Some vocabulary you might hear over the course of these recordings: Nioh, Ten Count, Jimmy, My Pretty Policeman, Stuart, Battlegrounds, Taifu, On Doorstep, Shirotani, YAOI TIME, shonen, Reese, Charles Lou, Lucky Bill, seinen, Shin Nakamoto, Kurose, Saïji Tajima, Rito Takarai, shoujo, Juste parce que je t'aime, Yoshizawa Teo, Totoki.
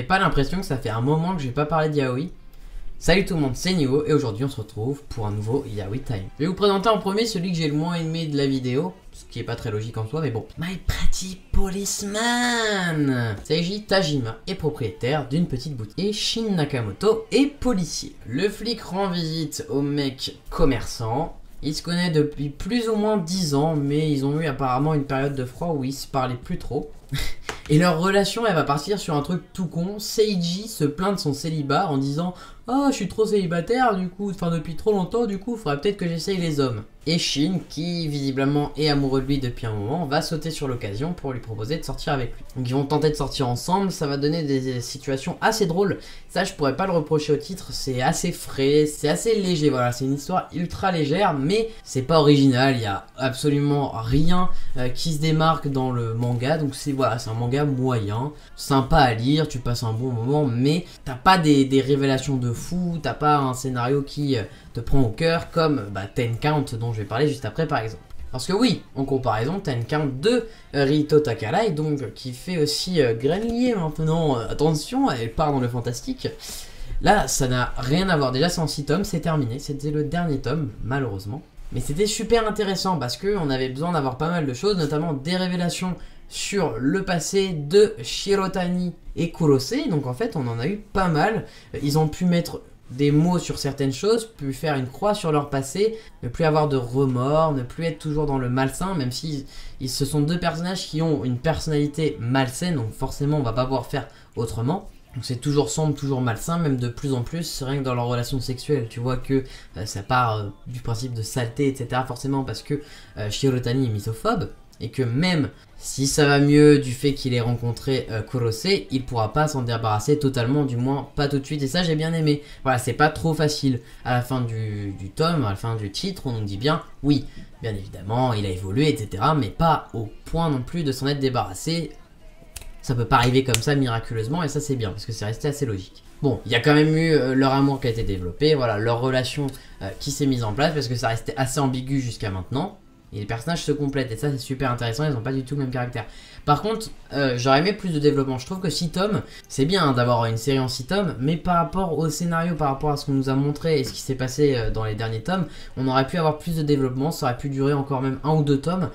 J'ai pas l'impression que ça fait un moment que j'ai pas parlé de yaoi. Salut tout le monde, c'est Nioh et aujourd'hui on se retrouve pour un nouveau YAOI TIME. Je vais vous présenter en premier celui que j'ai le moins aimé de la vidéo, ce qui est pas très logique en soi, mais bon. My Pretty Policeman! Saïji Tajima est propriétaire d'une petite boutique et Shin Nakamoto est policier. Le flic rend visite au mec commerçant. Ils se connaissent depuis plus ou moins 10 ans, mais ils ont eu apparemment une période de froid où ils se parlaient plus trop. Et leur relation, elle va partir sur un truc tout con. Seiji se plaint de son célibat en disant « Oh, je suis trop célibataire, du coup, enfin depuis trop longtemps, du coup, il faudrait peut-être que j'essaye les hommes. » Et Shin, qui visiblement est amoureux de lui depuis un moment, va sauter sur l'occasion pour lui proposer de sortir avec lui. Donc ils vont tenter de sortir ensemble, ça va donner des situations assez drôles. Ça, je pourrais pas le reprocher au titre, c'est assez frais, c'est assez léger, voilà, c'est une histoire ultra légère, mais c'est pas original, il y a absolument rien qui se démarque dans le manga, donc c'est voilà, c'est un manga moyen, sympa à lire, tu passes un bon moment, mais t'as pas des révélations de fou, t'as pas un scénario qui te prend au cœur comme Ten Count dont je vais parler juste après par exemple. Parce que oui, en comparaison, Ten Count de Rito Takarai, donc qui fait aussi grenier maintenant, attention, elle part dans le fantastique. Là, ça n'a rien à voir, déjà c'est en 6 tomes, c'est terminé, c'était le dernier tome, malheureusement. Mais c'était super intéressant parce qu'on avait besoin d'avoir pas mal de choses, notamment des révélations sur le passé de Shirotani et Kurose, donc en fait on en a eu pas mal. Ils ont pu mettre des mots sur certaines choses, plus faire une croix sur leur passé, ne plus avoir de remords, ne plus être toujours dans le malsain, même si ce sont deux personnages qui ont une personnalité malsaine, donc forcément on va pas pouvoir faire autrement. Donc c'est toujours sombre, toujours malsain, même de plus en plus, rien que dans leur relation sexuelle. Tu vois que ça part du principe de saleté, etc. Forcément parce que Shirotani est misophobe, et que même si ça va mieux du fait qu'il ait rencontré Kurose, il pourra pas s'en débarrasser totalement, du moins pas tout de suite, et ça j'ai bien aimé. Voilà, c'est pas trop facile. À la fin du tome, à la fin du titre, on nous dit bien, oui, bien évidemment, il a évolué, etc. Mais pas au point non plus de s'en être débarrassé. Ça peut pas arriver comme ça miraculeusement, et ça c'est bien, parce que c'est resté assez logique. Bon, il y a quand même eu leur amour qui a été développé, voilà, leur relation qui s'est mise en place, parce que ça restait assez ambigu jusqu'à maintenant. Et les personnages se complètent, et ça c'est super intéressant, ils n'ont pas du tout le même caractère. Par contre, j'aurais aimé plus de développement, je trouve que 6 tomes, c'est bien hein, d'avoir une série en 6 tomes, mais par rapport au scénario, par rapport à ce qu'on nous a montré et ce qui s'est passé dans les derniers tomes, on aurait pu avoir plus de développement, ça aurait pu durer encore même un ou deux tomes.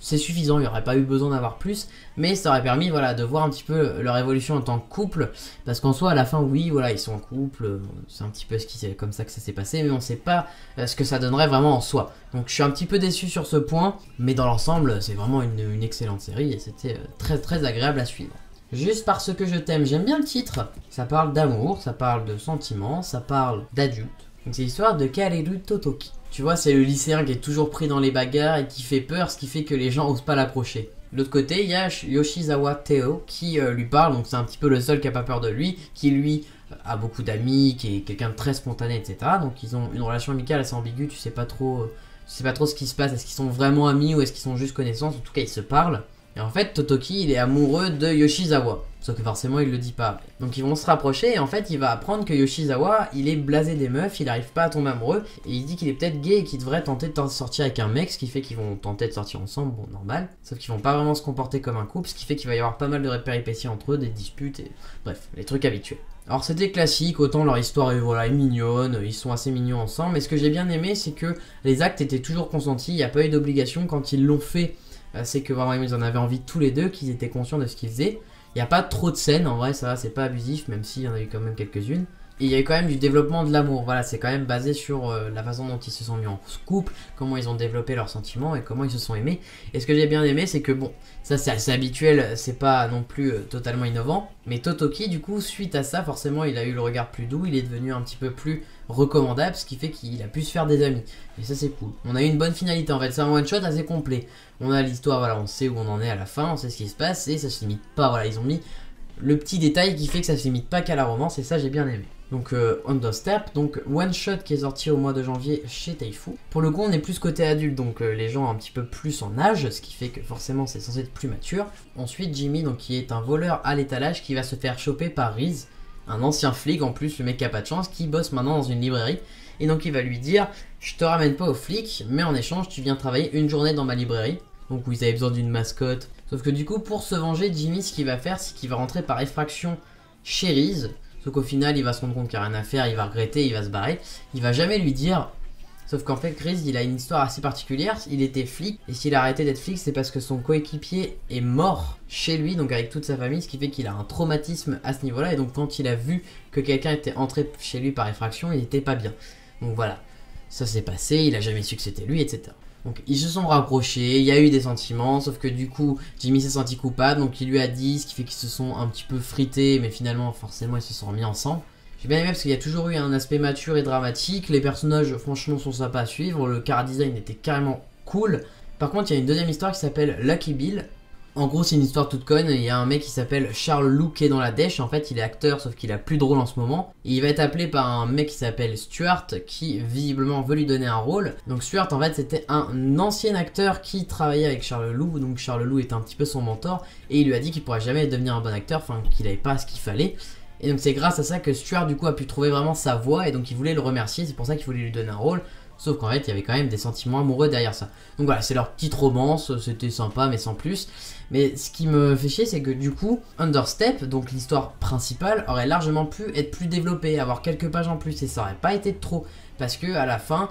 C'est suffisant, il n'y aurait pas eu besoin d'avoir plus, mais ça aurait permis voilà, de voir un petit peu leur évolution en tant que couple, parce qu'en soi à la fin oui voilà ils sont en couple, c'est un petit peu comme ça que ça s'est passé, mais on ne sait pas ce que ça donnerait vraiment en soi. Donc je suis un petit peu déçu sur ce point, mais dans l'ensemble c'est vraiment une excellente série et c'était très agréable à suivre. Juste parce que je t'aime, j'aime bien le titre, ça parle d'amour, ça parle de sentiments, ça parle d'adultes. Donc c'est l'histoire de Kaoru Totoki. Tu vois, c'est le lycéen qui est toujours pris dans les bagarres et qui fait peur, ce qui fait que les gens osent pas l'approcher. De l'autre côté, il y a Yoshizawa Teo qui lui parle, donc c'est un petit peu le seul qui a pas peur de lui, qui lui a beaucoup d'amis, qui est quelqu'un de très spontané, etc. Donc ils ont une relation amicale assez ambiguë, tu sais pas trop ce qui se passe, est-ce qu'ils sont vraiment amis ou est-ce qu'ils sont juste connaissances, en tout cas ils se parlent. Et en fait, Totoki, il est amoureux de Yoshizawa, sauf que forcément, il le dit pas. Donc, ils vont se rapprocher et en fait, il va apprendre que Yoshizawa, il est blasé des meufs, il n'arrive pas à tomber amoureux et il dit qu'il est peut-être gay et qu'il devrait tenter de sortir avec un mec, ce qui fait qu'ils vont tenter de sortir ensemble, bon, normal. Sauf qu'ils vont pas vraiment se comporter comme un couple, ce qui fait qu'il va y avoir pas mal de péripéties entre eux, des disputes et bref, les trucs habituels. Alors c'était classique, autant leur histoire voilà, est mignonne, ils sont assez mignons ensemble, mais ce que j'ai bien aimé, c'est que les actes étaient toujours consentis, il n'y a pas eu d'obligation quand ils l'ont fait. C'est que vraiment ils en avaient envie tous les deux, qu'ils étaient conscients de ce qu'ils faisaient. Il n'y a pas trop de scènes, en vrai ça va, c'est pas abusif, même s'il y en a eu quand même quelques-unes. Et il y a eu quand même du développement de l'amour, voilà, c'est quand même basé sur la façon dont ils se sont mis en couple, comment ils ont développé leurs sentiments et comment ils se sont aimés. Et ce que j'ai bien aimé, c'est que bon, ça c'est assez habituel, c'est pas non plus totalement innovant, mais Totoki du coup, suite à ça, forcément il a eu le regard plus doux, il est devenu un petit peu plus recommandable, ce qui fait qu'il a pu se faire des amis. Et ça c'est cool. On a eu une bonne finalité en fait, c'est un one shot assez complet. On a l'histoire, voilà, on sait où on en est à la fin, on sait ce qui se passe et ça se limite pas, voilà, ils ont mis le petit détail qui fait que ça se limite pas qu'à la romance et ça j'ai bien aimé. Donc On Doorstep, donc one shot qui est sorti au mois de janvier chez Taifu. Pour le coup on est plus côté adulte, donc les gens un petit peu plus en âge, ce qui fait que forcément c'est censé être plus mature. Ensuite Jimmy, donc qui est un voleur à l'étalage, qui va se faire choper par Reese, un ancien flic en plus, le mec qui a pas de chance, qui bosse maintenant dans une librairie. Et donc il va lui dire, je te ramène pas au flic, mais en échange tu viens travailler une journée dans ma librairie. Donc où ils avaient besoin d'une mascotte. Sauf que du coup pour se venger, Jimmy ce qu'il va faire, c'est qu'il va rentrer par effraction chérise. Sauf qu'au final il va se rendre compte qu'il n'y a rien à faire, il va regretter, il va se barrer. Il va jamais lui dire. Sauf qu'en fait Chris il a une histoire assez particulière, il était flic et s'il a arrêté d'être flic c'est parce que son coéquipier est mort chez lui, donc avec toute sa famille, ce qui fait qu'il a un traumatisme à ce niveau là, et donc quand il a vu que quelqu'un était entré chez lui par effraction il était pas bien. Donc voilà, ça s'est passé, il a jamais su que c'était lui, etc. Donc ils se sont rapprochés, il y a eu des sentiments, sauf que du coup Jimmy s'est senti coupable, donc il lui a dit, ce qui fait qu'ils se sont un petit peu frités, mais finalement forcément ils se sont remis ensemble. J'ai bien aimé parce qu'il y a toujours eu un aspect mature et dramatique, les personnages franchement sont sympas à suivre, le car design était carrément cool. Par contre il y a une deuxième histoire qui s'appelle Lucky Bill. En gros c'est une histoire toute conne, il y a un mec qui s'appelle Charles Lou qui est dans la dèche, en fait il est acteur sauf qu'il a plus de rôle en ce moment. Et il va être appelé par un mec qui s'appelle Stuart qui visiblement veut lui donner un rôle. Donc Stuart en fait c'était un ancien acteur qui travaillait avec Charles Lou, donc Charles Lou était un petit peu son mentor et il lui a dit qu'il pourrait jamais devenir un bon acteur, enfin qu'il n'avait pas ce qu'il fallait. Et donc c'est grâce à ça que Stuart du coup a pu trouver vraiment sa voix et donc il voulait le remercier, c'est pour ça qu'il voulait lui donner un rôle. Sauf qu'en fait il y avait quand même des sentiments amoureux derrière ça. Donc voilà, c'est leur petite romance, c'était sympa mais sans plus. Mais ce qui me fait chier c'est que du coup On Doorstep, donc l'histoire principale, aurait largement pu être plus développée, avoir quelques pages en plus et ça aurait pas été de trop. Parce que à la fin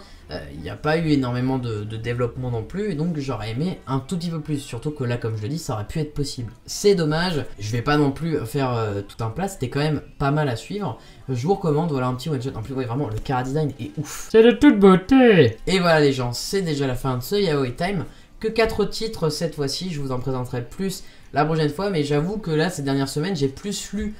il n'y a pas eu énormément de développement non plus, et donc j'aurais aimé un tout petit peu plus, surtout que là comme je le dis ça aurait pu être possible. C'est dommage, je vais pas non plus faire tout un plat, c'était quand même pas mal à suivre. Je vous recommande, voilà un petit one shot, en plus ouais, vraiment le chara design est ouf. C'est de toute beauté. Et voilà les gens, c'est déjà la fin de ce Yaoi Time. Que 4 titres cette fois-ci, je vous en présenterai plus la prochaine fois, mais j'avoue que là ces dernières semaines j'ai plus lu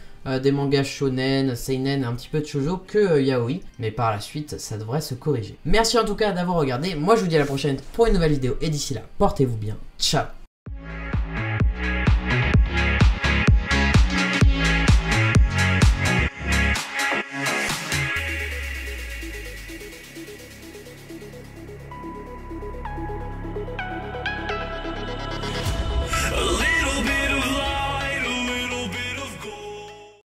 des mangas shonen, seinen, un petit peu de shoujo que yaoi, mais par la suite ça devrait se corriger. Merci en tout cas d'avoir regardé, moi je vous dis à la prochaine pour une nouvelle vidéo et d'ici là portez-vous bien, ciao.